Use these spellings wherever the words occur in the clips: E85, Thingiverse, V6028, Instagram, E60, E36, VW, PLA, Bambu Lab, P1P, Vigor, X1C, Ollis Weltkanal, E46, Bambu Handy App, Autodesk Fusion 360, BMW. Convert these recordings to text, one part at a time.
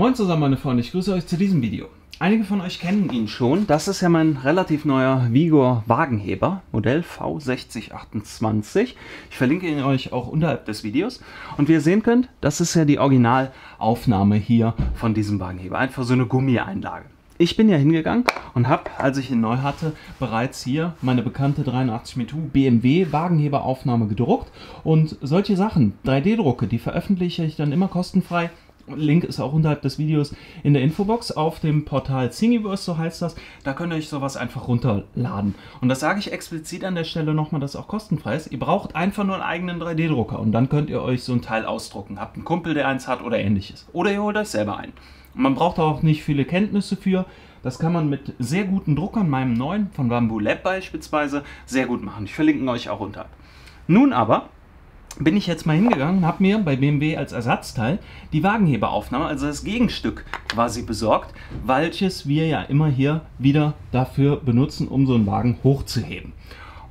Moin zusammen meine Freunde, ich grüße euch zu diesem Video. Einige von euch kennen ihn schon, das ist ja mein relativ neuer Vigor Wagenheber, Modell V6028. Ich verlinke ihn euch auch unterhalb des Videos. Und wie ihr sehen könnt, das ist ja die Originalaufnahme hier von diesem Wagenheber, einfach so eine Gummieinlage. Ich bin ja hingegangen und habe, als ich ihn neu hatte, bereits hier meine bekannte 83m2 BMW Wagenheberaufnahme gedruckt. Und solche Sachen, 3D-Drucke, die veröffentliche ich dann immer kostenfrei. Link ist auch unterhalb des Videos in der Infobox auf dem Portal Thingiverse, so heißt das. Da könnt ihr euch sowas einfach runterladen. Und das sage ich explizit an der Stelle nochmal, dass es auch kostenfrei ist. Ihr braucht einfach nur einen eigenen 3D-Drucker und dann könnt ihr euch so ein Teil ausdrucken. Habt einen Kumpel, der eins hat oder ähnliches. Oder ihr holt euch selber ein. Man braucht auch nicht viele Kenntnisse für. Das kann man mit sehr guten Druckern, meinem neuen, von Bambu Lab beispielsweise, sehr gut machen. Ich verlinke euch auch unterhalb. Nun aber bin ich jetzt mal hingegangen und habe mir bei BMW als Ersatzteil die Wagenheberaufnahme, also das Gegenstück quasi besorgt, welches wir ja immer hier wieder dafür benutzen, um so einen Wagen hochzuheben.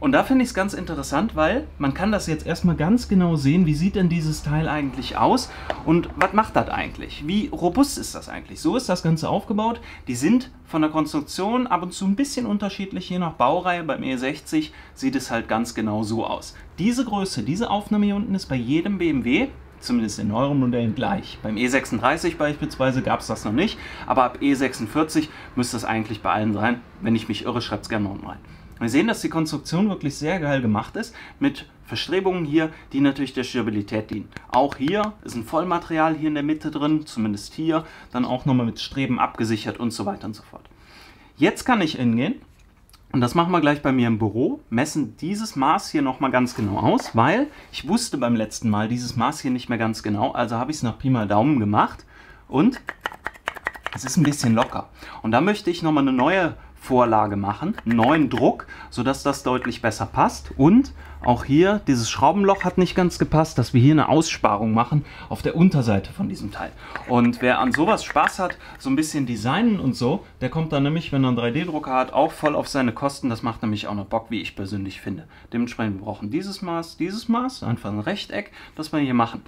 Und da finde ich es ganz interessant, weil man kann das jetzt erstmal ganz genau sehen, wie sieht denn dieses Teil eigentlich aus und was macht das eigentlich? Wie robust ist das eigentlich? So ist das Ganze aufgebaut. Die sind von der Konstruktion ab und zu ein bisschen unterschiedlich, je nach Baureihe. Beim E60 sieht es halt ganz genau so aus. Diese Größe, diese Aufnahme hier unten ist bei jedem BMW, zumindest in neueren Modellen, gleich. Beim E36 beispielsweise gab es das noch nicht, aber ab E46 müsste es eigentlich bei allen sein. Wenn ich mich irre, schreibt es gerne mal unten rein. Wir sehen, dass die Konstruktion wirklich sehr geil gemacht ist, mit Verstrebungen hier, die natürlich der Stabilität dienen. Auch hier ist ein Vollmaterial hier in der Mitte drin, zumindest hier, dann auch nochmal mit Streben abgesichert und so weiter und so fort. Jetzt kann ich hingehen, und das machen wir gleich bei mir im Büro, messen dieses Maß hier nochmal ganz genau aus, weil ich wusste beim letzten Mal dieses Maß hier nicht mehr ganz genau, also habe ich es nach Pi mal Daumen gemacht und es ist ein bisschen locker. Und da möchte ich nochmal eine neue Vorlage machen, neuen Druck, sodass das deutlich besser passt. Und auch hier, dieses Schraubenloch hat nicht ganz gepasst, dass wir hier eine Aussparung machen auf der Unterseite von diesem Teil. Und wer an sowas Spaß hat, so ein bisschen Designen und so, der kommt dann nämlich, wenn er einen 3D-Drucker hat, auch voll auf seine Kosten. Das macht nämlich auch noch Bock, wie ich persönlich finde. Dementsprechend, wir brauchen dieses Maß, einfach ein Rechteck, das wir hier machen.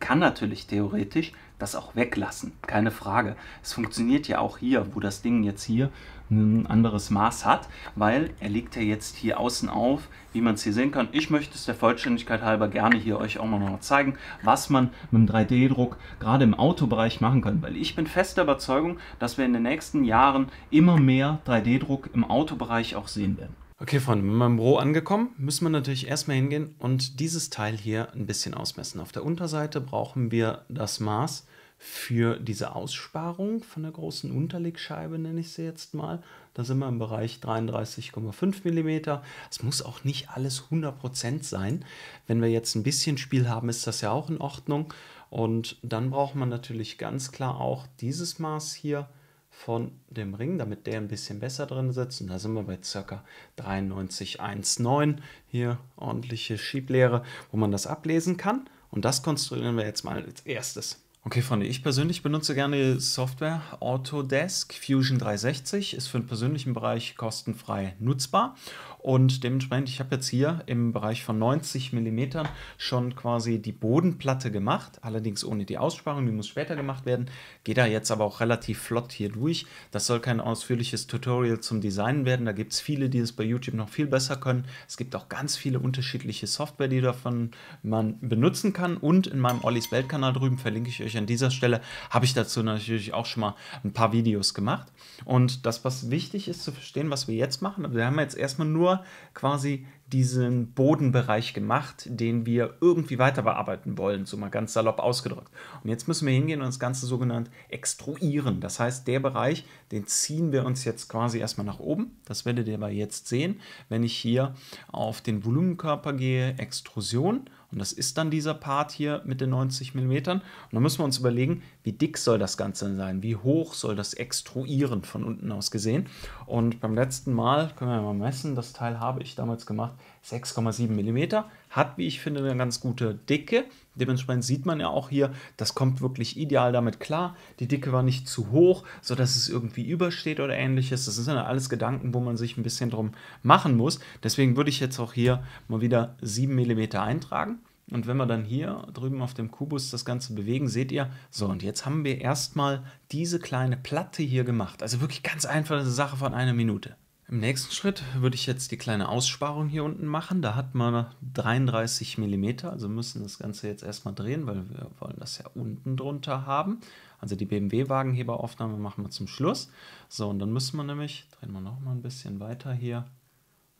Kann natürlich theoretisch das auch weglassen, keine Frage. Es funktioniert ja auch hier, wo das Ding jetzt hier ein anderes Maß hat, weil er liegt ja jetzt hier außen auf, wie man es hier sehen kann. Ich möchte es der Vollständigkeit halber gerne hier euch auch noch zeigen, was man mit dem 3D-Druck gerade im Autobereich machen kann, weil ich bin fester Überzeugung, dass wir in den nächsten Jahren immer mehr 3D-Druck im Autobereich auch sehen werden. Okay Freunde, mit meinem Büro angekommen, müssen wir natürlich erstmal hingehen und dieses Teil hier ein bisschen ausmessen. Auf der Unterseite brauchen wir das Maß für diese Aussparung von der großen Unterlegscheibe, nenne ich sie jetzt mal. Da sind wir im Bereich 33,5 mm. Es muss auch nicht alles 100% sein. Wenn wir jetzt ein bisschen Spiel haben, ist das ja auch in Ordnung. Und dann braucht man natürlich ganz klar auch dieses Maß hier von dem Ring, damit der ein bisschen besser drin sitzt. Und da sind wir bei ca. 93,19. Hier ordentliche Schieblehre, wo man das ablesen kann. Und das konstruieren wir jetzt mal als erstes. Okay, Freunde, ich persönlich benutze gerne die Software Autodesk Fusion 360, ist für den persönlichen Bereich kostenfrei nutzbar und dementsprechend, ich habe jetzt hier im Bereich von 90 mm schon quasi die Bodenplatte gemacht, allerdings ohne die Aussparung, die muss später gemacht werden, gehe da jetzt aber auch relativ flott hier durch. Das soll kein ausführliches Tutorial zum Designen werden, da gibt es viele, die es bei YouTube noch viel besser können. Es gibt auch ganz viele unterschiedliche Software, die davon man benutzen kann und in meinem Ollis Weltkanal drüben verlinke ich euch an dieser Stelle, habe ich dazu natürlich auch schon mal ein paar Videos gemacht. Und das, was wichtig ist zu verstehen, was wir jetzt machen, wir haben jetzt erstmal nur quasi diesen Bodenbereich gemacht, den wir irgendwie weiter bearbeiten wollen, so mal ganz salopp ausgedrückt. Und jetzt müssen wir hingehen und das Ganze sogenannt extruieren. Das heißt, der Bereich, den ziehen wir uns jetzt quasi erstmal nach oben. Das werdet ihr aber jetzt sehen, wenn ich hier auf den Volumenkörper gehe, Extrusion. Und das ist dann dieser Part hier mit den 90 mm. Und dann müssen wir uns überlegen, wie dick soll das Ganze sein? Wie hoch soll das Extruieren von unten aus gesehen? Und beim letzten Mal, können wir ja mal messen, das Teil habe ich damals gemacht, 6,7 mm. Hat, wie ich finde, eine ganz gute Dicke. Dementsprechend sieht man ja auch hier, das kommt wirklich ideal damit klar. Die Dicke war nicht zu hoch, sodass es irgendwie übersteht oder ähnliches. Das sind ja alles Gedanken, wo man sich ein bisschen drum machen muss. Deswegen würde ich jetzt auch hier mal wieder 7 mm eintragen. Und wenn wir dann hier drüben auf dem Kubus das Ganze bewegen, seht ihr, so, und jetzt haben wir erstmal diese kleine Platte hier gemacht. Also wirklich ganz einfache Sache von einer Minute. Im nächsten Schritt würde ich jetzt die kleine Aussparung hier unten machen. Da hat man 33 mm, also müssen das Ganze jetzt erstmal drehen, weil wir wollen das ja unten drunter haben. Also die BMW-Wagenheberaufnahme machen wir zum Schluss. So, und dann müssen wir nämlich, drehen wir nochmal ein bisschen weiter hier,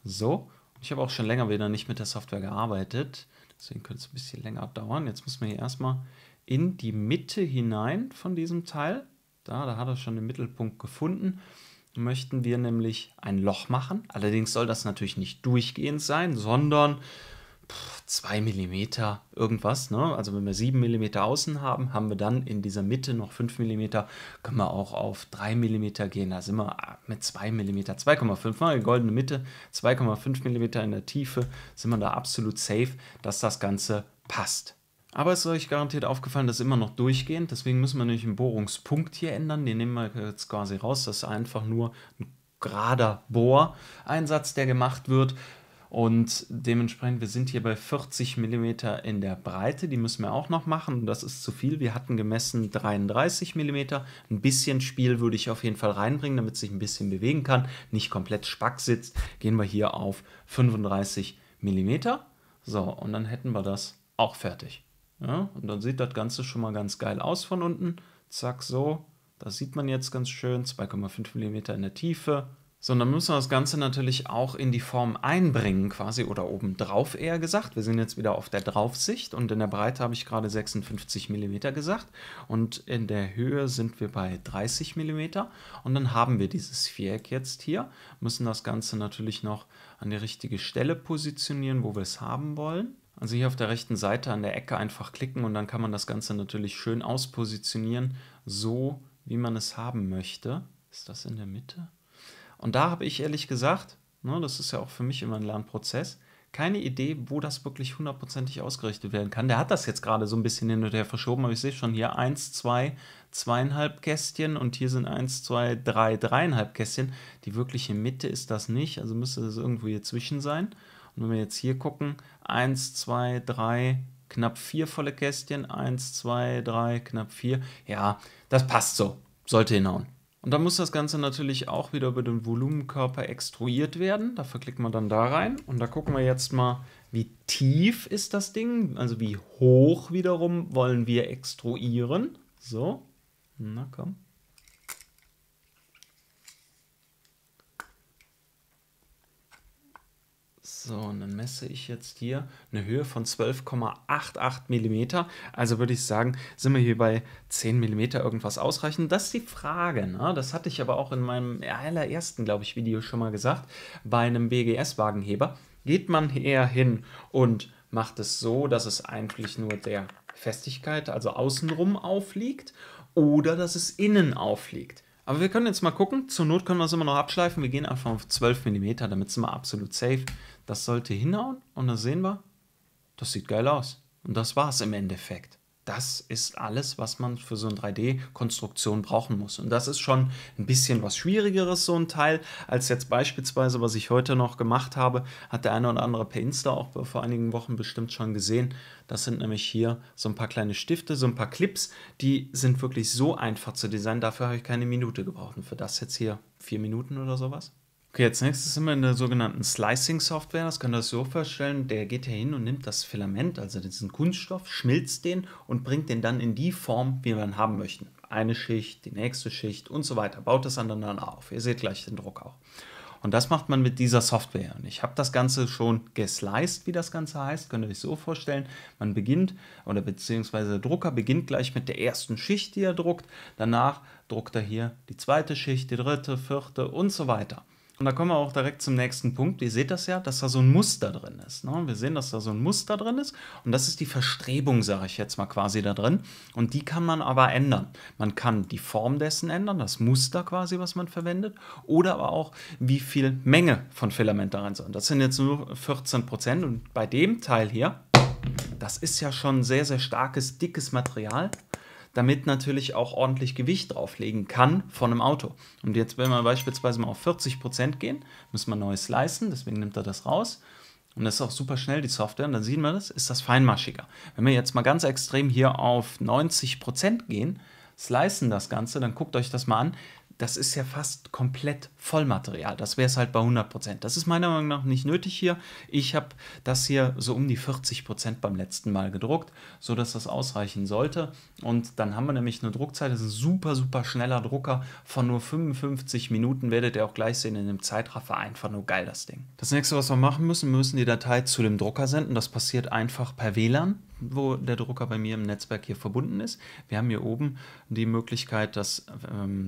so. Ich habe auch schon länger wieder nicht mit der Software gearbeitet, deswegen könnte es ein bisschen länger dauern. Jetzt müssen wir hier erstmal in die Mitte hinein von diesem Teil. Da hat er schon den Mittelpunkt gefunden. Möchten wir nämlich ein Loch machen. Allerdings soll das natürlich nicht durchgehend sein, sondern 2 mm irgendwas, ne? Also wenn wir 7 mm außen haben, haben wir dann in dieser Mitte noch 5 mm, können wir auch auf 3 mm gehen. Da sind wir mit 2 mm, 2,5 mal die goldene Mitte, 2,5 mm in der Tiefe, sind wir da absolut safe, dass das Ganze passt. Aber es ist euch garantiert aufgefallen, das ist immer noch durchgehend, deswegen müssen wir nämlich einen Bohrungspunkt hier ändern, den nehmen wir jetzt quasi raus, das ist einfach nur ein gerader Bohreinsatz, der gemacht wird. Und dementsprechend, wir sind hier bei 40 mm in der Breite, die müssen wir auch noch machen, das ist zu viel, wir hatten gemessen 33 mm, ein bisschen Spiel würde ich auf jeden Fall reinbringen, damit es sich ein bisschen bewegen kann, nicht komplett spack sitzt, gehen wir hier auf 35 mm, so, und dann hätten wir das auch fertig. Ja, und dann sieht das Ganze schon mal ganz geil aus von unten, zack, so, das sieht man jetzt ganz schön, 2,5 mm in der Tiefe. So, und dann müssen wir das Ganze natürlich auch in die Form einbringen quasi oder obendrauf eher gesagt. Wir sind jetzt wieder auf der Draufsicht und in der Breite habe ich gerade 56 mm gesagt und in der Höhe sind wir bei 30 mm und dann haben wir dieses Viereck jetzt hier, müssen das Ganze natürlich noch an die richtige Stelle positionieren, wo wir es haben wollen. Also hier auf der rechten Seite an der Ecke einfach klicken und dann kann man das Ganze natürlich schön auspositionieren, so wie man es haben möchte. Ist das in der Mitte? Und da habe ich ehrlich gesagt, ne, das ist ja auch für mich immer ein Lernprozess, keine Idee, wo das wirklich hundertprozentig ausgerichtet werden kann. Der hat das jetzt gerade so ein bisschen hin und her verschoben, aber ich sehe schon hier 1, 2, 2,5 Kästchen und hier sind 1, 2, 3, 3,5 Kästchen. Die wirkliche Mitte ist das nicht, also müsste das irgendwo hier zwischen sein. Und wenn wir jetzt hier gucken, 1, 2, 3, knapp 4 volle Kästchen, 1, 2, 3, knapp 4. Ja, das passt so, sollte hinhauen. Und dann muss das Ganze natürlich auch wieder über den Volumenkörper extruiert werden. Dafür klicken wir dann da rein und da gucken wir jetzt mal, wie tief ist das Ding, also wie hoch wiederum wollen wir extruieren. So, na komm. So, und dann messe ich jetzt hier eine Höhe von 12,88 mm. Also würde ich sagen, sind wir hier bei 10 mm irgendwas ausreichend. Das ist die Frage, ne? Das hatte ich aber auch in meinem allerersten, glaube ich, Video schon mal gesagt. Bei einem BGS-Wagenheber geht man eher hin und macht es so, dass es eigentlich nur der Festigkeit, also außenrum aufliegt oder dass es innen aufliegt. Aber wir können jetzt mal gucken, zur Not können wir es immer noch abschleifen, wir gehen einfach auf 12 mm, damit sind wir absolut safe. Das sollte hinhauen und dann sehen wir, das sieht geil aus. Und das war es im Endeffekt. Das ist alles, was man für so eine 3D-Konstruktion brauchen muss. Und das ist schon ein bisschen was Schwierigeres, so ein Teil, als jetzt beispielsweise, was ich heute noch gemacht habe, hat der eine oder andere per Insta auch vor einigen Wochen bestimmt schon gesehen. Das sind nämlich hier so ein paar kleine Stifte, so ein paar Clips, die sind wirklich so einfach zu designen, dafür habe ich keine Minute gebraucht. Und für das jetzt hier 4 Minuten oder sowas. Okay, als nächstes sind wir in der sogenannten Slicing-Software, das könnt ihr euch so vorstellen, der geht hier hin und nimmt das Filament, also diesen Kunststoff, schmilzt den und bringt den dann in die Form, wie wir ihn haben möchten. Eine Schicht, die nächste Schicht und so weiter, baut das aneinander auf, ihr seht gleich den Druck auch. Und das macht man mit dieser Software. Und ich habe das Ganze schon gesliced, wie das Ganze heißt. Könnt ihr euch so vorstellen, man beginnt, oder beziehungsweise der Drucker beginnt gleich mit der ersten Schicht, die er druckt. Danach druckt er hier die zweite Schicht, die dritte, vierte und so weiter. Und da kommen wir auch direkt zum nächsten Punkt. Ihr seht das ja, dass da so ein Muster drin ist. Ne? Wir sehen, dass da so ein Muster drin ist. Und das ist die Verstrebung, sage ich jetzt mal quasi da drin. Und die kann man aber ändern. Man kann die Form dessen ändern, das Muster quasi, was man verwendet. Oder aber auch, wie viel Menge von Filament da rein soll. Das sind jetzt nur 14%. Und bei dem Teil hier, das ist ja schon sehr, sehr starkes, dickes Material, damit natürlich auch ordentlich Gewicht drauflegen kann von einem Auto. Und jetzt, wenn wir beispielsweise mal auf 40% gehen, müssen wir neu slicen, deswegen nimmt er das raus. und das ist auch super schnell, die Software, und dann sieht man das, ist das feinmaschiger. Wenn wir jetzt mal ganz extrem hier auf 90% gehen, slicen das Ganze, dann guckt euch das mal an, das ist ja fast komplett Vollmaterial. Das wäre es halt bei 100%. Das ist meiner Meinung nach nicht nötig hier. Ich habe das hier so um die 40% beim letzten Mal gedruckt, sodass das ausreichen sollte. Und dann haben wir nämlich eine Druckzeit. Das ist ein super, super schneller Drucker von nur 55 Minuten. Werdet ihr auch gleich sehen in dem Zeitraffer. Einfach nur geil, das Ding. Das nächste, was wir machen müssen, wir müssen die Datei zu dem Drucker senden. Das passiert einfach per WLAN, wo der Drucker bei mir im Netzwerk hier verbunden ist. Wir haben hier oben die Möglichkeit, das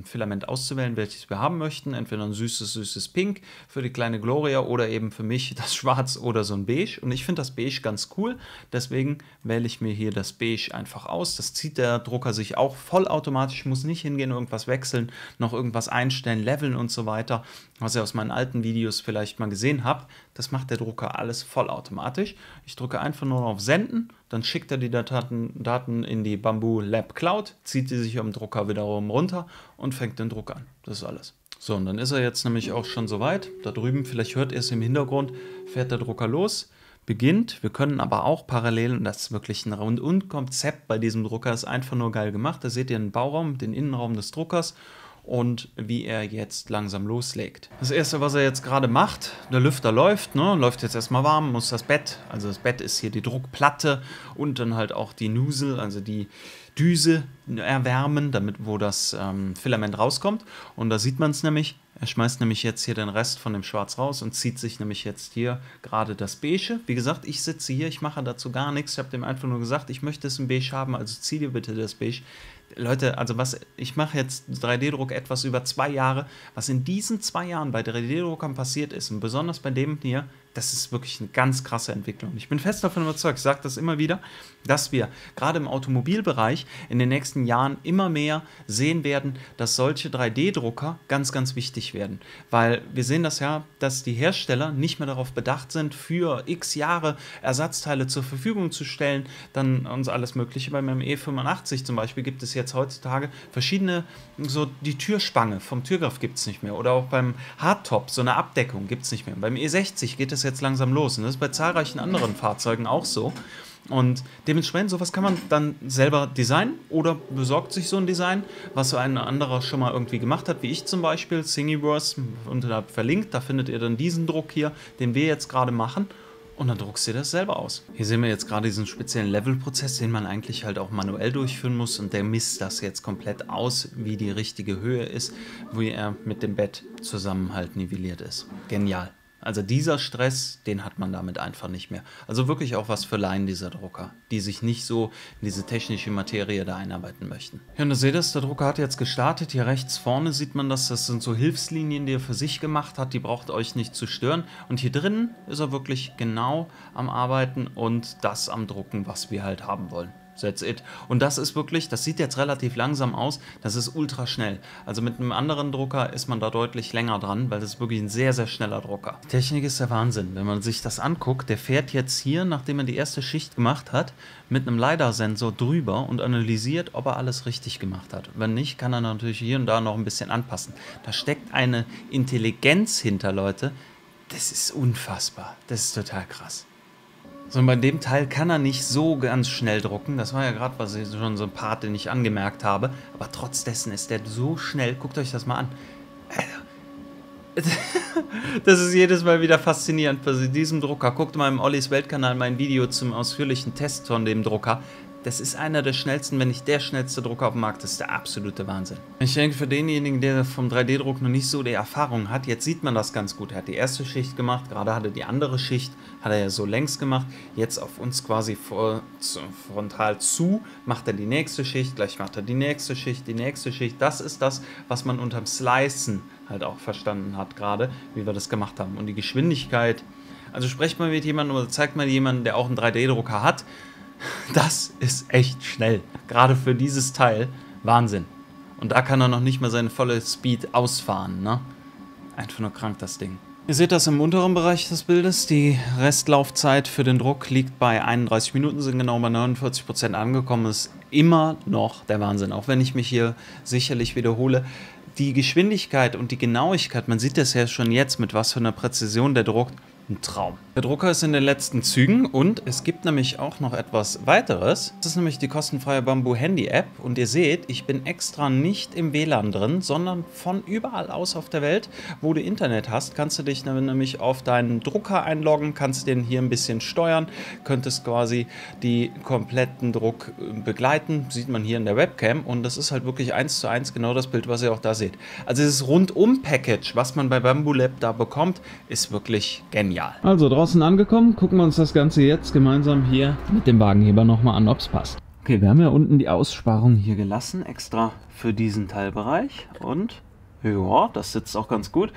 Filament auszuwählen, welches wir haben möchten. Entweder ein süßes, süßes Pink für die kleine Gloria oder eben für mich das Schwarz oder so ein Beige. Und ich finde das Beige ganz cool, deswegen wähle ich mir hier das Beige einfach aus. Das zieht der Drucker sich auch vollautomatisch, muss nicht hingehen, irgendwas wechseln, noch irgendwas einstellen, leveln und so weiter. Was ihr aus meinen alten Videos vielleicht mal gesehen habt, das macht der Drucker alles vollautomatisch. Ich drücke einfach nur auf Senden, dann schickt er die Daten in die Bambu Lab Cloud, zieht die sich am Drucker wiederum runter und fängt den Druck an. Das ist alles. So, und dann ist er jetzt nämlich auch schon soweit. Da drüben, vielleicht hört ihr es im Hintergrund, fährt der Drucker los, beginnt. Wir können aber auch parallel, und das ist wirklich ein Rundum-Konzept bei diesem Drucker, ist einfach nur geil gemacht. Da seht ihr den Bauraum, den Innenraum des Druckers und wie er jetzt langsam loslegt. Das erste, was er jetzt gerade macht, der Lüfter läuft, ne? Läuft jetzt erstmal warm, muss das Bett, also das Bett ist hier die Druckplatte und dann halt auch die Nusel, also die Düse erwärmen, damit wo das Filament rauskommt. Und da sieht man es nämlich, er schmeißt nämlich jetzt hier den Rest von dem Schwarz raus und zieht sich nämlich jetzt hier gerade das Beige. Wie gesagt, ich sitze hier, ich mache dazu gar nichts, ich habe dem einfach nur gesagt, ich möchte es ein Beige haben, also zieh dir bitte das Beige. Leute, also was, ich mache jetzt 3D-Druck etwas über 2 Jahre, was in diesen 2 Jahren bei 3D-Druckern passiert ist und besonders bei dem hier, das ist wirklich eine ganz krasse Entwicklung. Ich bin fest davon überzeugt, ich sage das immer wieder, dass wir gerade im Automobilbereich in den nächsten Jahren immer mehr sehen werden, dass solche 3D-Drucker ganz, ganz wichtig werden. Weil wir sehen das ja, dass die Hersteller nicht mehr darauf bedacht sind, für x Jahre Ersatzteile zur Verfügung zu stellen, dann uns alles Mögliche. Bei meinem E85 zum Beispiel gibt es jetzt heutzutage verschiedene, so die Türspange vom Türgriff gibt es nicht mehr. Oder auch beim Hardtop, so eine Abdeckung gibt es nicht mehr. Beim E60 geht es jetzt langsam los. Und das ist bei zahlreichen anderen Fahrzeugen auch so. Und dementsprechend, sowas kann man dann selber designen oder besorgt sich so ein Design, was so ein anderer schon mal irgendwie gemacht hat, wie ich zum Beispiel, Thingiverse, unterhalb verlinkt, da findet ihr dann diesen Druck hier, den wir jetzt gerade machen. Und dann druckst du dir das selber aus. Hier sehen wir jetzt gerade diesen speziellen Levelprozess, den man eigentlich halt auch manuell durchführen muss. Und der misst das jetzt komplett aus, wie die richtige Höhe ist, wie er mit dem Bett zusammen halt nivelliert ist. Genial. Also dieser Stress, den hat man damit einfach nicht mehr. Also wirklich auch was für Laien dieser Drucker, die sich nicht so in diese technische Materie da einarbeiten möchten. Ja, und da seht ihr es, der Drucker hat jetzt gestartet. Hier rechts vorne sieht man das, das sind so Hilfslinien, die er für sich gemacht hat. Die braucht euch nicht zu stören. Und hier drinnen ist er wirklich genau am Arbeiten und das am Drucken, was wir halt haben wollen. That's it. Und das ist wirklich, das sieht jetzt relativ langsam aus, das ist ultra schnell. Also mit einem anderen Drucker ist man da deutlich länger dran, weil das ist wirklich ein sehr, sehr schneller Drucker. Die Technik ist der Wahnsinn, wenn man sich das anguckt, der fährt jetzt hier, nachdem er die erste Schicht gemacht hat, mit einem LiDAR-Sensor drüber und analysiert, ob er alles richtig gemacht hat. Wenn nicht, kann er natürlich hier und da noch ein bisschen anpassen. Da steckt eine Intelligenz hinter, Leute, das ist unfassbar, das ist total krass. So, und bei dem Teil kann er nicht so ganz schnell drucken. Das war ja gerade schon so ein Part, den ich angemerkt habe. Aber trotz dessen ist der so schnell. Guckt euch das mal an. Das ist jedes Mal wieder faszinierend bei diesem Drucker. Guckt mal im Ollis Weltkanal mein Video zum ausführlichen Test von dem Drucker. Das ist einer der schnellsten, wenn nicht der schnellste Drucker auf dem Markt. Das ist der absolute Wahnsinn. Ich denke, für denjenigen, der vom 3D-Druck noch nicht so die Erfahrung hat, jetzt sieht man das ganz gut. Er hat die erste Schicht gemacht, gerade hat er die andere Schicht, hat er ja so längs gemacht. Jetzt auf uns quasi frontal zu, macht er die nächste Schicht, gleich macht er die nächste Schicht, die nächste Schicht. Das ist das, was man unterm Slicen halt auch verstanden hat gerade, wie wir das gemacht haben. Und die Geschwindigkeit, also sprecht mal mit jemandem oder zeigt mal jemanden, der auch einen 3D-Drucker hat. Das ist echt schnell, gerade für dieses Teil, Wahnsinn. Und da kann er noch nicht mal seine volle Speed ausfahren, ne? Einfach nur krank, das Ding. Ihr seht das im unteren Bereich des Bildes, die Restlaufzeit für den Druck liegt bei 31 Minuten, sind genau bei 49% angekommen, ist immer noch der Wahnsinn, auch wenn ich mich hier sicherlich wiederhole. Die Geschwindigkeit und die Genauigkeit, man sieht das ja schon jetzt, mit was für einer Präzision der druckt, ein Traum. Der Drucker ist in den letzten Zügen und es gibt nämlich auch noch etwas weiteres. Das ist nämlich die kostenfreie Bambu Handy App und ihr seht, ich bin extra nicht im WLAN drin, sondern von überall aus auf der Welt, wo du Internet hast, kannst du dich nämlich auf deinen Drucker einloggen, kannst den hier ein bisschen steuern, könntest quasi die kompletten Druck begleiten, sieht man hier in der Webcam und das ist halt wirklich 1:1 genau das Bild, was ihr auch da seht. Also dieses Rundum-Package, was man bei Bambu Lab da bekommt, ist wirklich genial. Also draußen angekommen, gucken wir uns das Ganze jetzt gemeinsam hier mit dem Wagenheber nochmal an, ob es passt. Okay, wir haben ja unten die Aussparung hier gelassen, extra für diesen Teilbereich und ja, das sitzt auch ganz gut.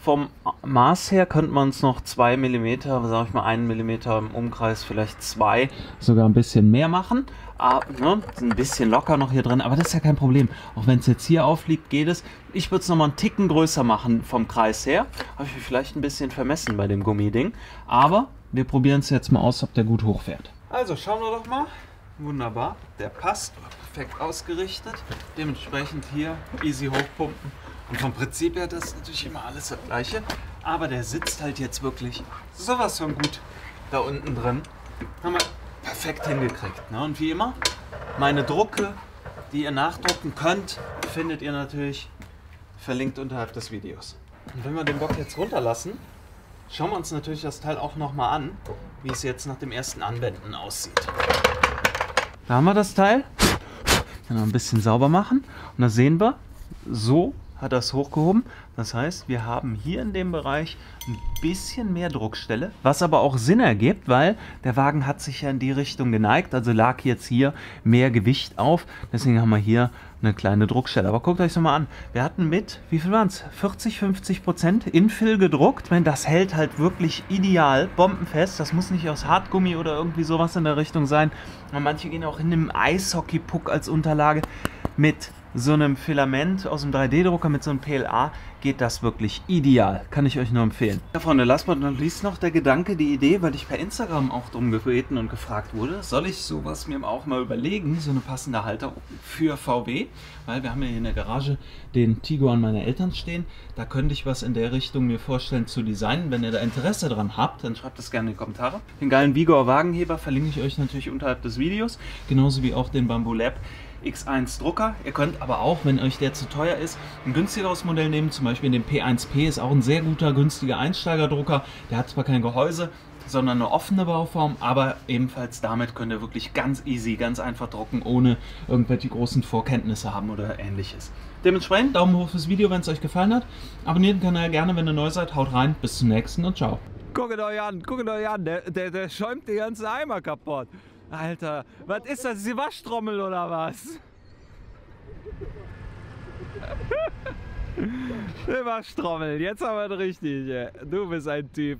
Vom Maß her könnte man es noch 2 mm, sag ich mal 1 mm im Umkreis, vielleicht 2, sogar ein bisschen mehr machen. Ah, ne, ein bisschen locker noch hier drin, aber das ist ja kein Problem. Auch wenn es jetzt hier aufliegt, geht es. Ich würde es nochmal einen Ticken größer machen vom Kreis her. Habe ich mich vielleicht ein bisschen vermessen bei dem Gummiding. Aber wir probieren es jetzt mal aus, ob der gut hochfährt. Also schauen wir doch mal. Wunderbar, der passt, perfekt ausgerichtet. Dementsprechend hier easy hochpumpen. Und vom Prinzip her, das ist natürlich immer alles das Gleiche. Aber der sitzt halt jetzt wirklich sowas von gut da unten drin. Haben wir perfekt hingekriegt. Ne? Und wie immer, meine Drucke, die ihr nachdrucken könnt, findet ihr natürlich verlinkt unterhalb des Videos. Und wenn wir den Bock jetzt runterlassen, schauen wir uns natürlich das Teil auch nochmal an, wie es jetzt nach dem ersten Anwenden aussieht. Da haben wir das Teil. Noch ein bisschen sauber machen. Und da sehen wir, so hat das hochgehoben. Das heißt, wir haben hier in dem Bereich ein bisschen mehr Druckstelle, was aber auch Sinn ergibt, weil der Wagen hat sich ja in die Richtung geneigt, also lag jetzt hier mehr Gewicht auf. Deswegen haben wir hier eine kleine Druckstelle. Aber guckt euch das mal an. Wir hatten mit, wie viel waren es? 40–50% Infill gedruckt. Wenn das hält halt wirklich ideal, bombenfest. Das muss nicht aus Hartgummi oder irgendwie sowas in der Richtung sein. Und manche gehen auch in einem Eishockey-Puck als Unterlage mit so einem Filament aus dem 3D-Drucker, mit so einem PLA, geht das wirklich ideal. Kann ich euch nur empfehlen. Ja, Freunde, last but not least noch der Gedanke, die Idee, weil ich per Instagram auch drum gebeten und gefragt wurde, soll ich sowas mir auch mal überlegen, so eine passende Halterung für VW, weil wir haben ja hier in der Garage den Tiguan meiner Eltern stehen. Da könnte ich was in der Richtung mir vorstellen zu designen. Wenn ihr da Interesse dran habt, dann schreibt das gerne in die Kommentare. Den geilen Vigor Wagenheber verlinke ich euch natürlich unterhalb des Videos, genauso wie auch den Bambu Lab X1 Drucker. Ihr könnt aber auch, wenn euch der zu teuer ist, ein günstigeres Modell nehmen. Zum Beispiel den P1P ist auch ein sehr guter, günstiger Einsteigerdrucker. Der hat zwar kein Gehäuse, sondern eine offene Bauform, aber ebenfalls damit könnt ihr wirklich ganz easy, ganz einfach drucken, ohne irgendwelche großen Vorkenntnisse haben oder Ähnliches. Dementsprechend Daumen hoch fürs Video, wenn es euch gefallen hat. Abonniert den Kanal gerne, wenn ihr neu seid. Haut rein, bis zum nächsten und ciao. Guckt euch an, der schäumt die ganze Eimer kaputt. Alter, was ist das? Ist die Waschtrommel oder was? Die Waschtrommel, jetzt aber richtig. Du bist ein Typ.